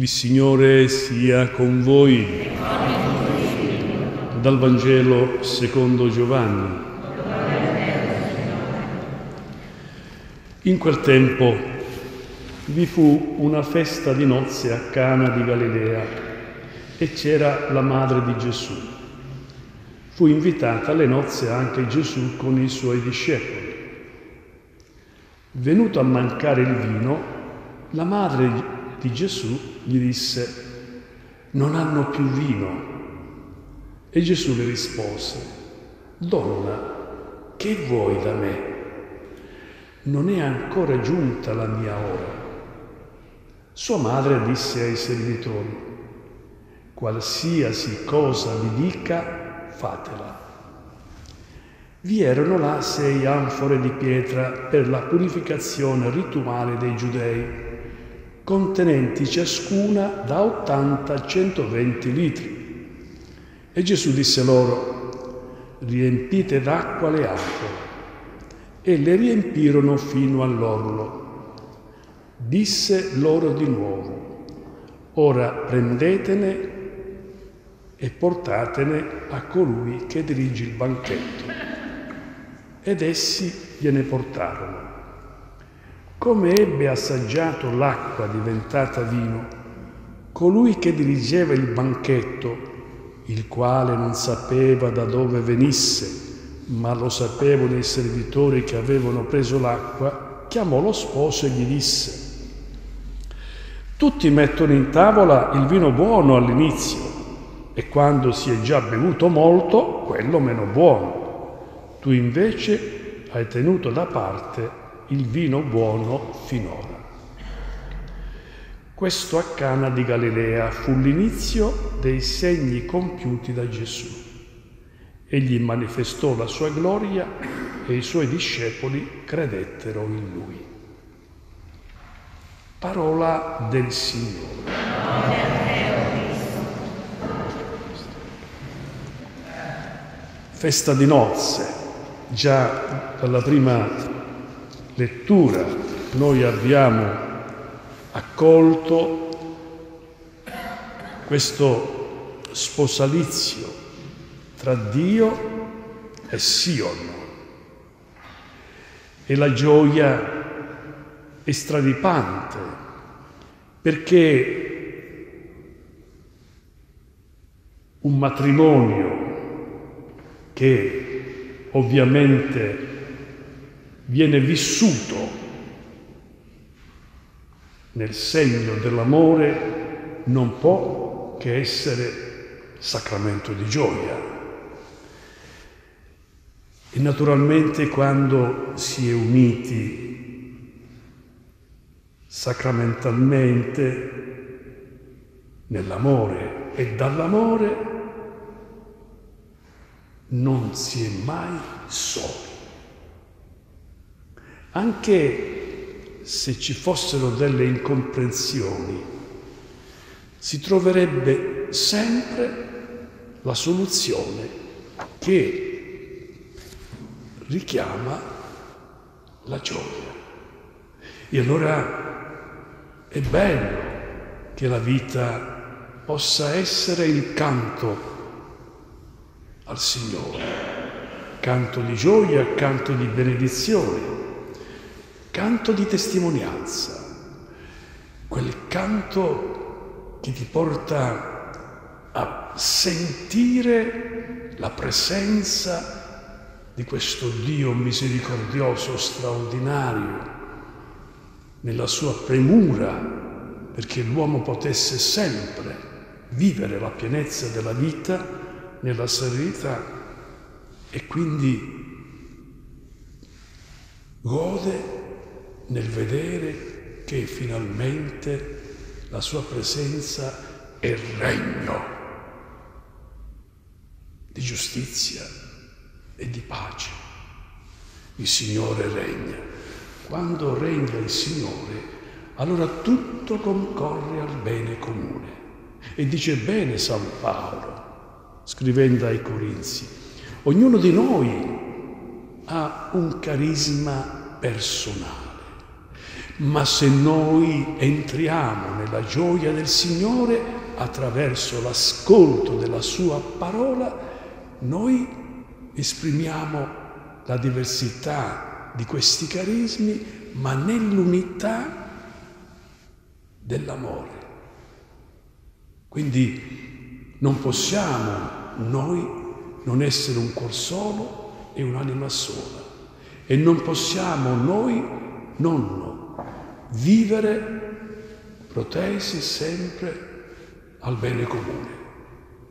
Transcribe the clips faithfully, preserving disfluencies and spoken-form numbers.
Il Signore sia con voi. Dal Vangelo secondo Giovanni. In quel tempo vi fu una festa di nozze a Cana di Galilea e c'era la madre di Gesù. Fu invitata alle nozze anche Gesù con i suoi discepoli. Venuto a mancare il vino, la madre di Gesù gli disse: non hanno più vino. E Gesù le rispose: donna, che vuoi da me? Non è ancora giunta la mia ora. Sua madre disse ai servitori: qualsiasi cosa vi dica, fatela. Vi erano là sei anfore di pietra per la purificazione rituale dei giudei, contenenti ciascuna da ottanta a centoventi litri. E Gesù disse loro: riempite d'acqua le anfore. E le riempirono fino all'orlo. Disse loro di nuovo: ora prendetene e portatene a colui che dirige il banchetto. Ed essi gliene portarono. Come ebbe assaggiato l'acqua diventata vino, colui che dirigeva il banchetto, il quale non sapeva da dove venisse, ma lo sapevano i servitori che avevano preso l'acqua, chiamò lo sposo e gli disse: tutti mettono in tavola il vino buono all'inizio, e quando si è già bevuto molto, quello meno buono. Tu invece hai tenuto da parte il vino buono finora. Questo a Cana di Galilea fu l'inizio dei segni compiuti da Gesù. Egli manifestò la sua gloria e i suoi discepoli credettero in lui. Parola del Signore. Festa di nozze. Già dalla prima lettura noi abbiamo accolto questo sposalizio tra Dio e Sion, e la gioia è stradipante perché un matrimonio che ovviamente viene vissuto nel segno dell'amore non può che essere sacramento di gioia. E naturalmente quando si è uniti sacramentalmente nell'amore e dall'amore non si è mai soli. Anche se ci fossero delle incomprensioni, si troverebbe sempre la soluzione che richiama la gioia. E allora è bello che la vita possa essere il canto al Signore, canto di gioia, canto di benedizione, canto di testimonianza, quel canto che ti porta a sentire la presenza di questo Dio misericordioso, straordinario, nella sua premura, perché l'uomo potesse sempre vivere la pienezza della vita nella serenità, e quindi gode nel vedere che finalmente la sua presenza è regno di giustizia e di pace. Il Signore regna. Quando regna il Signore, allora tutto concorre al bene comune. E dice bene San Paolo, scrivendo ai Corinzi: ognuno di noi ha un carisma personale, Ma se noi entriamo nella gioia del Signore attraverso l'ascolto della Sua parola, noi esprimiamo la diversità di questi carismi, ma nell'unità dell'amore. Quindi non possiamo noi non essere un cuor solo e un'anima sola, e non possiamo noi non vivere protesi sempre al bene comune,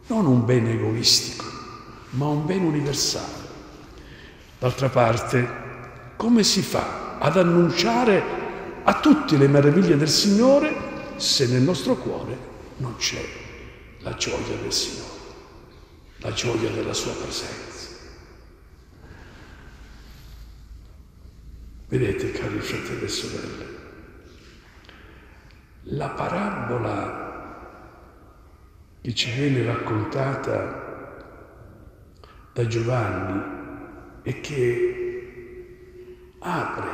non un bene egoistico, ma un bene universale. D'altra parte, come si fa ad annunciare a tutti le meraviglie del Signore se nel nostro cuore non c'è la gioia del Signore, la gioia della Sua presenza? Vedete, cari fratelli e sorelle, la parabola che ci viene raccontata da Giovanni e che apre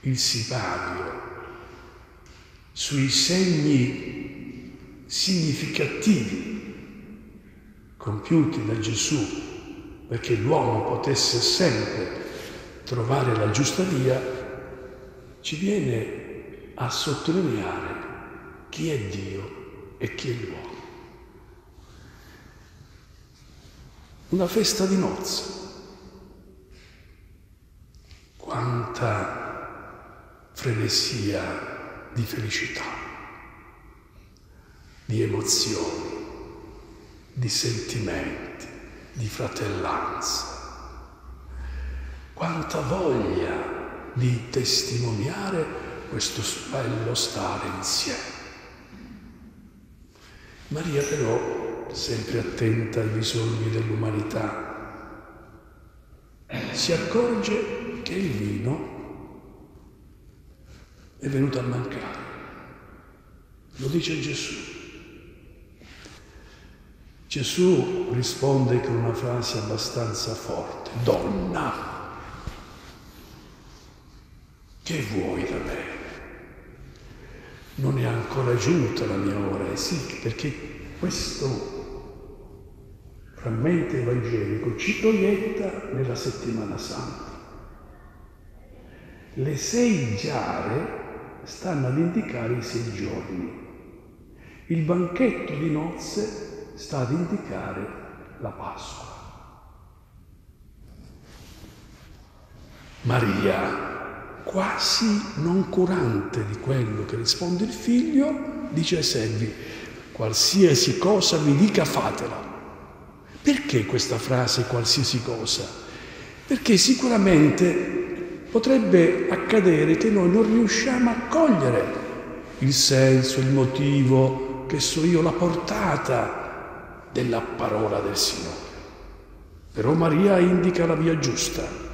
il sipario sui segni significativi compiuti da Gesù perché l'uomo potesse sempre trovare la giusta via, ci viene a sottolineare chi è Dio e chi è l'uomo. Una festa di nozze. Quanta frenesia di felicità, di emozioni, di sentimenti, di fratellanza. Quanta voglia di testimoniare questo bello stare insieme. Maria però, sempre attenta ai bisogni dell'umanità, si accorge che il vino è venuto a mancare. Lo dice Gesù. Gesù risponde con una frase abbastanza forte: Donna, che vuoi da me? Non è ancora giunta la mia ora. Eh sì, perché questo frammento evangelico ci proietta nella Settimana Santa. Le sei giare stanno ad indicare i sei giorni. Il banchetto di nozze sta ad indicare la Pasqua. Maria, quasi non curante di quello che risponde il figlio, dice ai servi: qualsiasi cosa vi dica, fatela. Perché questa frase qualsiasi cosa? Perché sicuramente potrebbe accadere che noi non riusciamo a cogliere il senso, il motivo, che so io, la portata della parola del Signore. Però Maria indica la via giusta.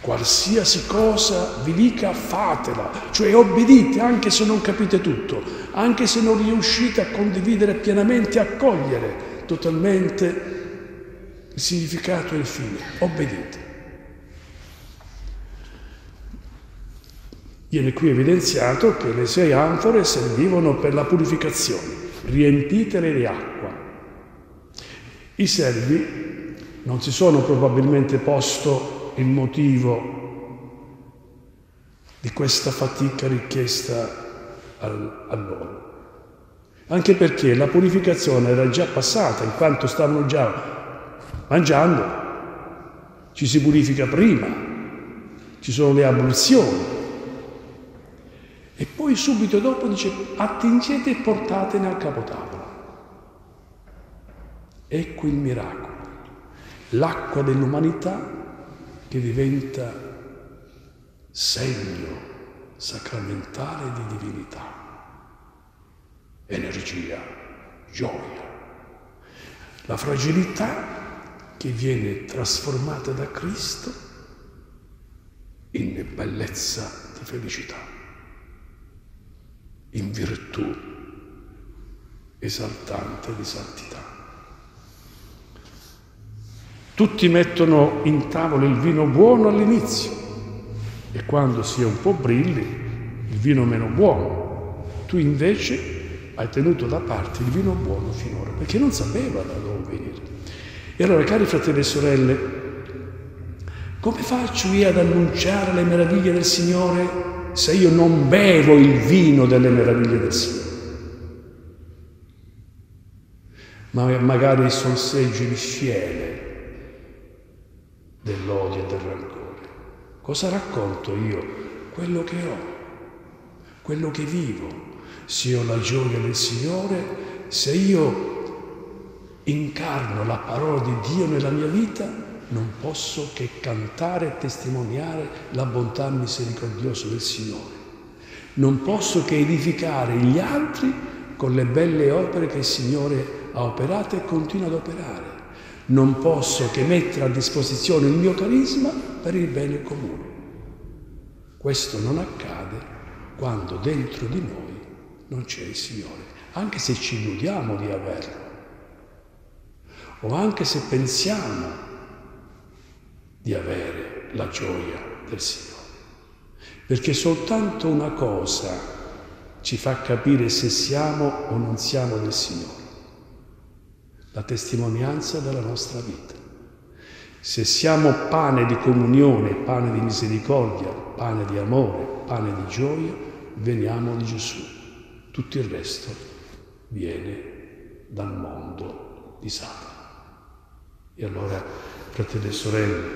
Qualsiasi cosa vi dica, fatela, cioè obbedite anche se non capite tutto, anche se non riuscite a condividere pienamente, a cogliere totalmente il significato e il fine. Obbedite. Viene qui evidenziato che le sei anfore servivano per la purificazione, riempitele di acqua. I servi non si sono probabilmente posto il motivo di questa fatica richiesta al, a loro. Anche perché la purificazione era già passata, in quanto stavano già mangiando. Ci si purifica prima, ci sono le abluzioni. E poi subito dopo dice: attingete e portatene al capotavola. Ecco il miracolo, l'acqua dell'umanità che diventa segno sacramentale di divinità, energia, gioia. La fragilità che viene trasformata da Cristo in bellezza di felicità, in virtù esaltante di santità. Tutti mettono in tavola il vino buono all'inizio, e quando sia un po' brilli il vino meno buono. Tu invece hai tenuto da parte il vino buono finora, perché non sapeva da dove venire. E allora, cari fratelli e sorelle, come faccio io ad annunciare le meraviglie del Signore se io non bevo il vino delle meraviglie del Signore? Ma magari sonseggio il fiele dell'odio e del rancore. Cosa racconto io? Quello che ho, quello che vivo. Se io ho la gioia del Signore, se io incarno la parola di Dio nella mia vita, non posso che cantare e testimoniare la bontà misericordiosa del Signore. Non posso che edificare gli altri con le belle opere che il Signore ha operato e continua ad operare. Non posso che mettere a disposizione il mio carisma per il bene comune. Questo non accade quando dentro di noi non c'è il Signore, anche se ci illudiamo di averlo, o anche se pensiamo di avere la gioia del Signore. Perché soltanto una cosa ci fa capire se siamo o non siamo del Signore: la testimonianza della nostra vita. Se siamo pane di comunione, pane di misericordia, pane di amore, pane di gioia, veniamo di Gesù. Tutto il resto viene dal mondo di Satana. E allora, fratelli e sorelle,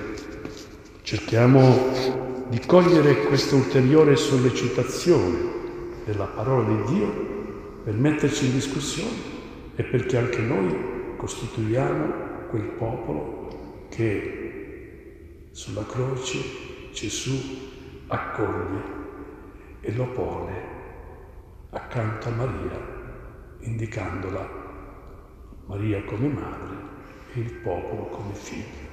cerchiamo di cogliere questa ulteriore sollecitazione della parola di Dio per metterci in discussione e perché anche noi costituiamo quel popolo che sulla croce Gesù accoglie e lo pone accanto a Maria, indicandola Maria come madre e il popolo come figlio.